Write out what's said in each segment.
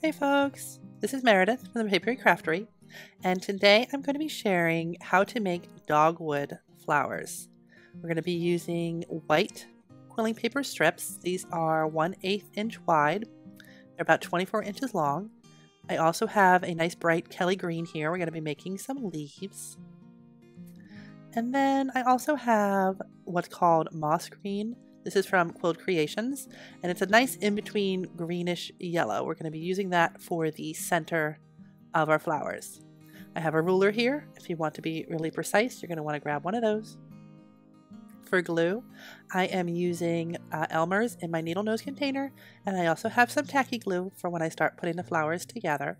Hey folks, this is Meredith from The Papery Craftery, and today I'm going to be sharing how to make dogwood flowers. We're going to be using white quilling paper strips. These are 1/8 inch wide. They're about 24 inches long. I also have a nice bright Kelly green here. We're going to be making some leaves. And then I also have what's called moss green. This is from Quilled Creations, and it's a nice in-between greenish yellow. We're going to be using that for the center of our flowers. I have a ruler here. If you want to be really precise, you're going to want to grab one of those. For glue, I am using Elmer's in my needle nose container, and I also have some tacky glue for when I start putting the flowers together.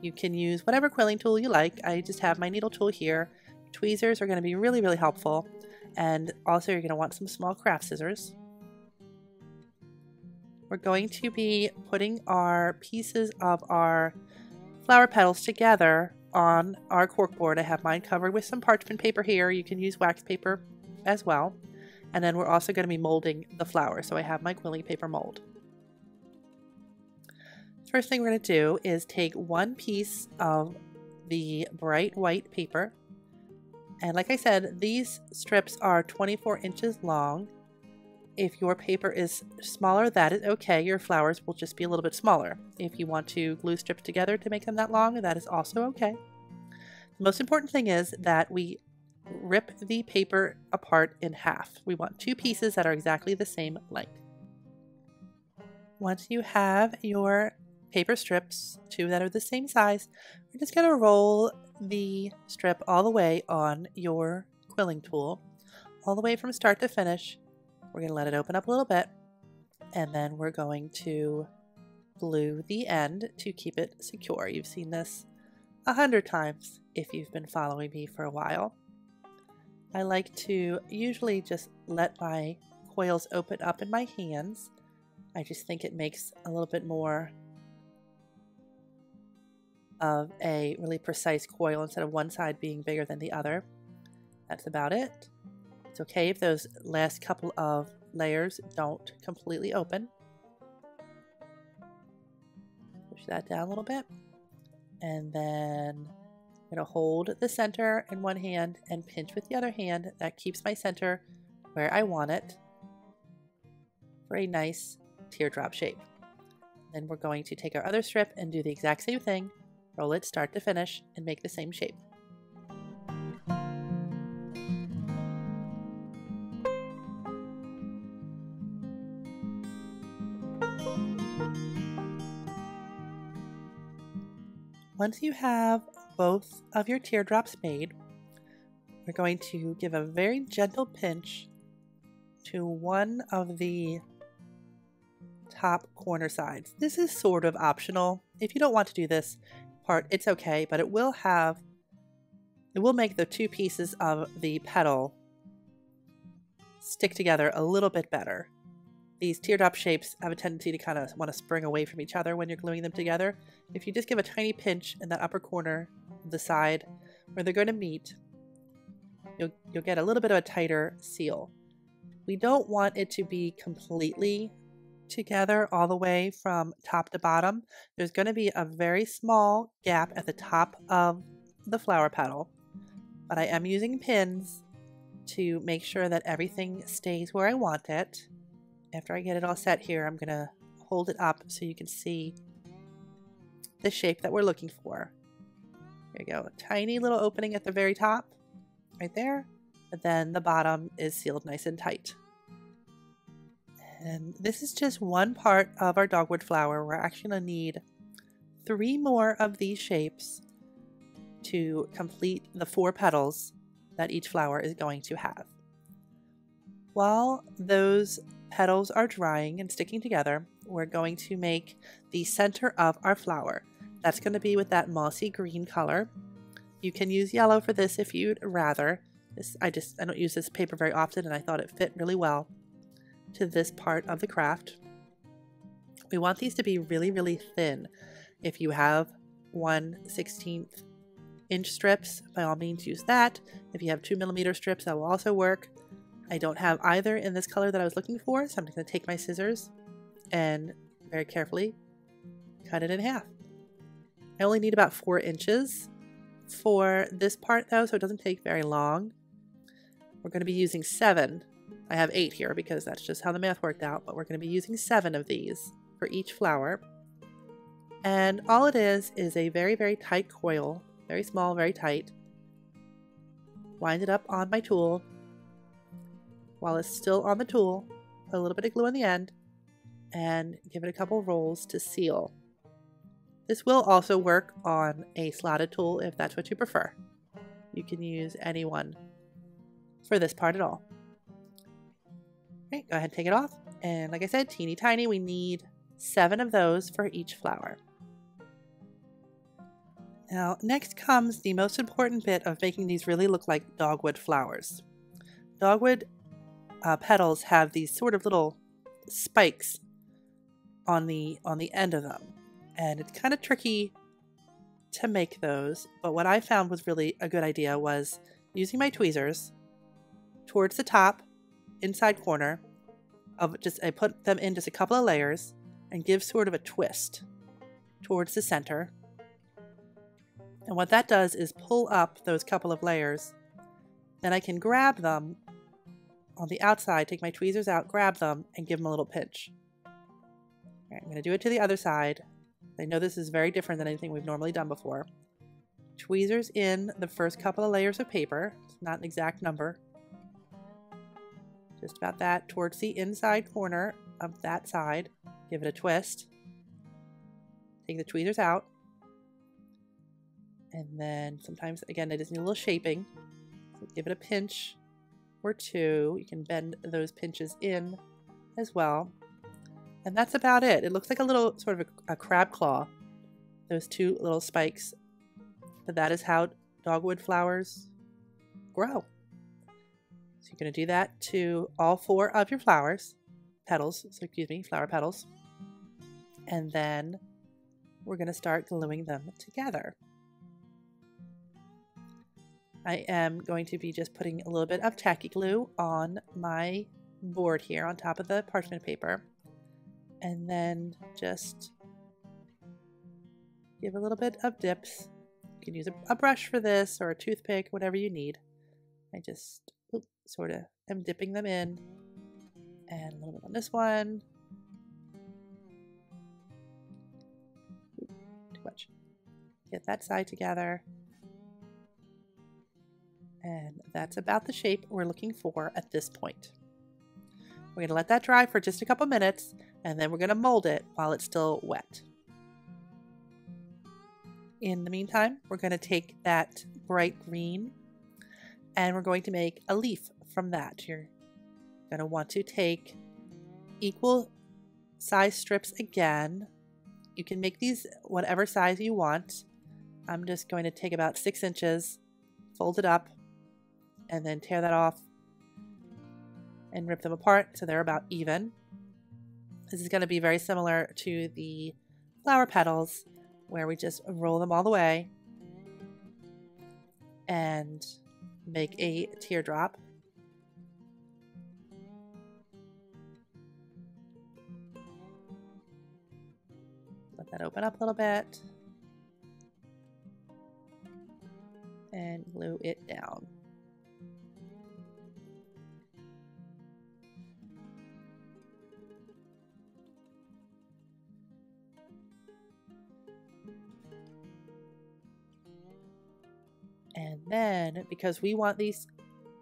You can use whatever quilling tool you like. I just have my needle tool here. Tweezers are going to be really helpful. And also you're going to want some small craft scissors. We're going to be putting our pieces of our flower petals together on our corkboard. I have mine covered with some parchment paper here. You can use wax paper as well. And then we're also going to be molding the flower. So I have my quilling paper mold. First thing we're going to do is take one piece of the bright white paper. And like I said, these strips are 24 inches long. If your paper is smaller, that is okay. Your flowers will just be a little bit smaller. If you want to glue strips together to make them that long, that is also okay. The most important thing is that we rip the paper apart in half. We want two pieces that are exactly the same length. Once you have your paper strips, two that are the same size, we're just going to roll the strip all the way on your quilling tool, all the way from start to finish. We're going to let it open up a little bit, and then we're going to glue the end to keep it secure. You've seen this 100 times if you've been following me for a while. I like to usually just let my coils open up in my hands. I just think it makes a little bit more of a really precise coil instead of one side being bigger than the other. That's about it. It's okay if those last couple of layers don't completely open. Push that down a little bit, and then I'm going to hold the center in one hand and pinch with the other hand. That keeps my center where I want it for a nice teardrop shape. Then we're going to take our other strip and do the exact same thing. Roll it start to finish and make the same shape. Once you have both of your teardrops made, we're going to give a very gentle pinch to one of the top corner sides. This is sort of optional. If you don't want to do this part, it's okay, but it will make the two pieces of the petal stick together a little bit better. These teardrop shapes have a tendency to kind of want to spring away from each other when you're gluing them together. If you just give a tiny pinch in that upper corner of the side where they're going to meet, you'll get a little bit of a tighter seal. We don't want it to be completely together all the way from top to bottom. There's going to be a very small gap at the top of the flower petal, but I am using pins to make sure that everything stays where I want it. After I get it all set here, I'm going to hold it up so you can see the shape that we're looking for. There you go, a tiny little opening at the very top, right there, but then the bottom is sealed nice and tight. And this is just one part of our dogwood flower. We're actually going to need 3 more of these shapes to complete the 4 petals that each flower is going to have. While those petals are drying and sticking together, we're going to make the center of our flower. That's going to be with that mossy green color. You can use yellow for this if you'd rather. I don't use this paper very often, and I thought it fit really well to this part of the craft. We want these to be really thin. If you have 1/16 inch strips, by all means use that. If you have 2 millimeter strips, that will also work. I don't have either in this color that I was looking for, so I'm just going to take my scissors and very carefully cut it in half. I only need about 4 inches for this part though, so it doesn't take very long. We're going to be using 7. I have 8 here because that's just how the math worked out, but we're going to be using 7 of these for each flower. And all it is a very, very tight coil, very small, very tight. Wind it up on my tool. While it's still on the tool, put a little bit of glue on the end and give it a couple rolls to seal. This will also work on a slotted tool if that's what you prefer. You can use any one for this part at all. Okay, go ahead and take it off. And like I said, teeny tiny, we need 7 of those for each flower. Now, next comes the most important bit of making these really look like dogwood flowers. Dogwood petals have these sort of little spikes on the end of them, and it's kind of tricky to make those, but what I found was really a good idea was using my tweezers towards the top inside corner of just, I put them in just a couple of layers and give sort of a twist towards the center, and what that does is pull up those couple of layers. Then I can grab them on the outside, take my tweezers out, grab them, and give them a little pinch. All right, I'm going to do it to the other side. I know this is very different than anything we've normally done before. Tweezers in the first couple of layers of paper. It's not an exact number. Just about that, towards the inside corner of that side. Give it a twist. Take the tweezers out. And then sometimes, again, I just need a little shaping. So give it a pinch or two. You can bend those pinches in as well. And that's about it. It looks like a little sort of a crab claw, those two little spikes. But that is how dogwood flowers grow. So you're going to do that to all 4 of your flowers, flower petals. And then we're going to start gluing them together. I am going to be just putting a little bit of tacky glue on my board here on top of the parchment paper. And then just give a little bit of dips. You can use a brush for this or a toothpick, whatever you need. I just sort of am dipping them in. And a little bit on this one. Too much. Get that side together. And that's about the shape we're looking for at this point. We're going to let that dry for just a couple minutes, and then we're going to mold it while it's still wet. In the meantime, we're going to take that bright green and we're going to make a leaf from that. You're going to want to take equal size strips again. You can make these whatever size you want. I'm just going to take about 6 inches, fold it up, and then tear that off and rip them apart so they're about even. This is going to be very similar to the flower petals where we just roll them all the way and make a teardrop. Let that open up a little bit and glue it down. And then, because we want these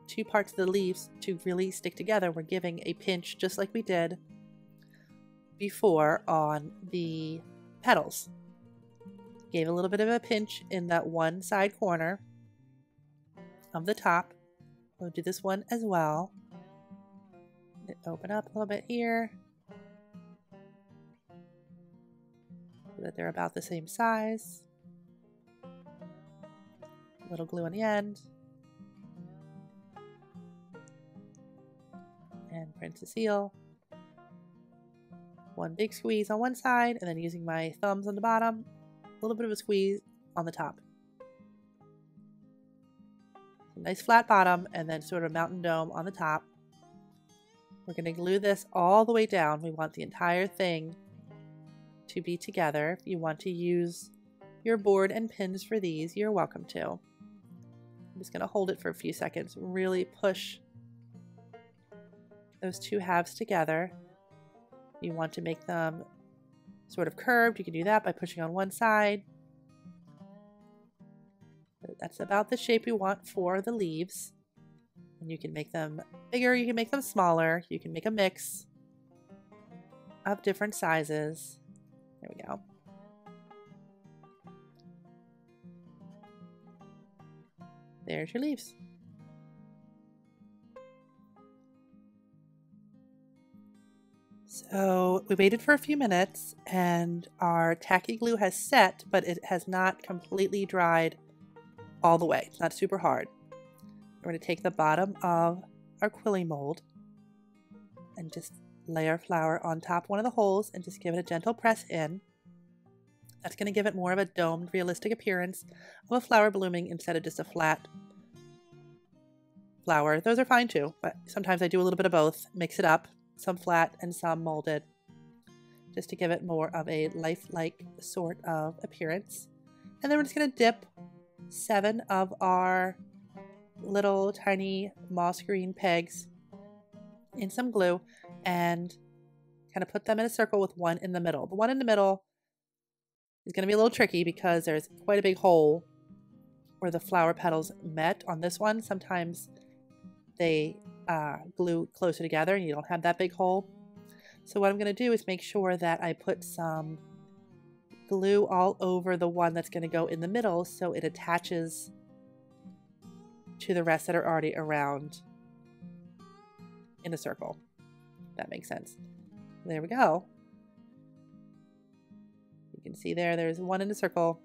two parts of the leaves to really stick together, we're giving a pinch just like we did before on the petals. Gave a little bit of a pinch in that one side corner of the top. We'll do this one as well. Open up a little bit here so that they're about the same size. A little glue on the end. And print to seal. One big squeeze on one side, and then using my thumbs on the bottom, a little bit of a squeeze on the top. Nice flat bottom, and then sort of a mountain dome on the top. We're going to glue this all the way down. We want the entire thing to be together. If you want to use your board and pins for these, you're welcome to. I'm just going to hold it for a few seconds, really push those two halves together. You want to make them sort of curved, you can do that by pushing on one side. That's about the shape you want for the leaves. And you can make them bigger, you can make them smaller, you can make a mix of different sizes. There we go. There's your leaves. So we waited for a few minutes and our tacky glue has set, but it has not completely dried all the way. It's not super hard. We're going to take the bottom of our quilling mold and just lay our flower on top one of the holes and just give it a gentle press in. That's going to give it more of a domed, realistic appearance of a flower blooming instead of just a flat flower. Those are fine too, but sometimes I do a little bit of both, mix it up, some flat and some molded, just to give it more of a lifelike sort of appearance. And then we're just going to dip 7 of our little tiny moss green pegs in some glue and kind of put them in a circle with one in the middle. The one in the middle is going to be a little tricky because there's quite a big hole where the flower petals met on this one. Sometimes they glue closer together and you don't have that big hole. So what I'm going to do is make sure that I put some glue all over the one that's going to go in the middle so it attaches to the rest that are already around in a circle. If that makes sense. There we go. You can see there's one in a circle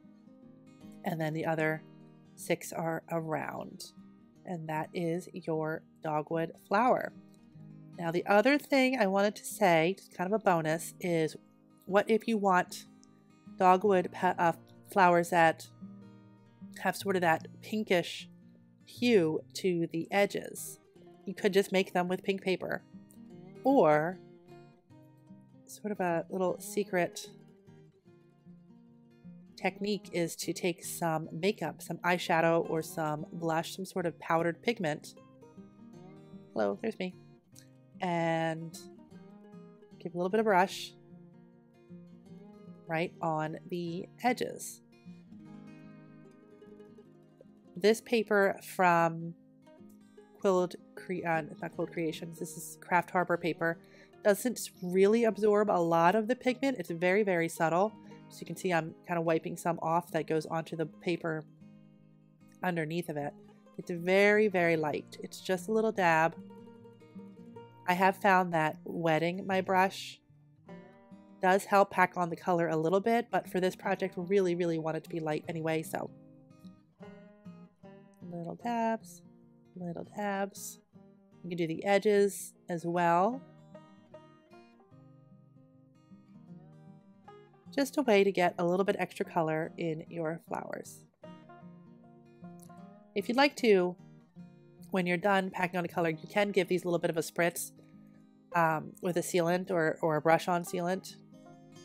and then the other 6 are around. And that is your dogwood flower. Now the other thing I wanted to say, just kind of a bonus, is what if you want dogwood flowers that have sort of that pinkish hue to the edges. You could just make them with pink paper, or sort of a little secret technique is to take some makeup, some eyeshadow or some blush, some sort of powdered pigment. Hello, there's me. And give a little bit of brush right on the edges. This paper from not Quilled Creations, this is Craft Harbor paper, doesn't really absorb a lot of the pigment. It's very, very subtle. So you can see I'm kind of wiping some off that goes onto the paper underneath of it. It's very, very light. It's just a little dab. I have found that wetting my brush does help pack on the color a little bit, but for this project, we really, really want it to be light anyway, so. Little dabs, little dabs. You can do the edges as well. Just a way to get a little bit extra color in your flowers. If you'd like to, when you're done packing on a color, you can give these a little bit of a spritz with a sealant or a brush-on sealant.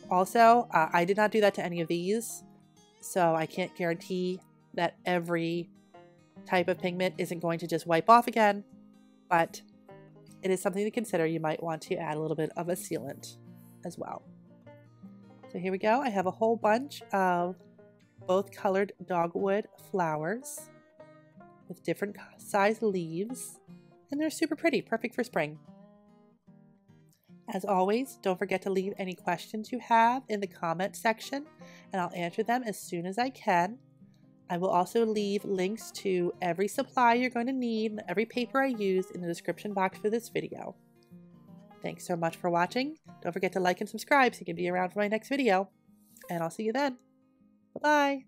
Also, I did not do that to any of these, so I can't guarantee that every type of pigment isn't going to just wipe off again, but it is something to consider. You might want to add a little bit of a sealant as well. So here we go. I have a whole bunch of both colored dogwood flowers with different size leaves, and they're super pretty, perfect for spring. As always, don't forget to leave any questions you have in the comment section, and I'll answer them as soon as I can. I will also leave links to every supply you're going to need and every paper I used in the description box for this video. Thanks so much for watching. Don't forget to like and subscribe so you can be around for my next video. And I'll see you then. Bye-bye.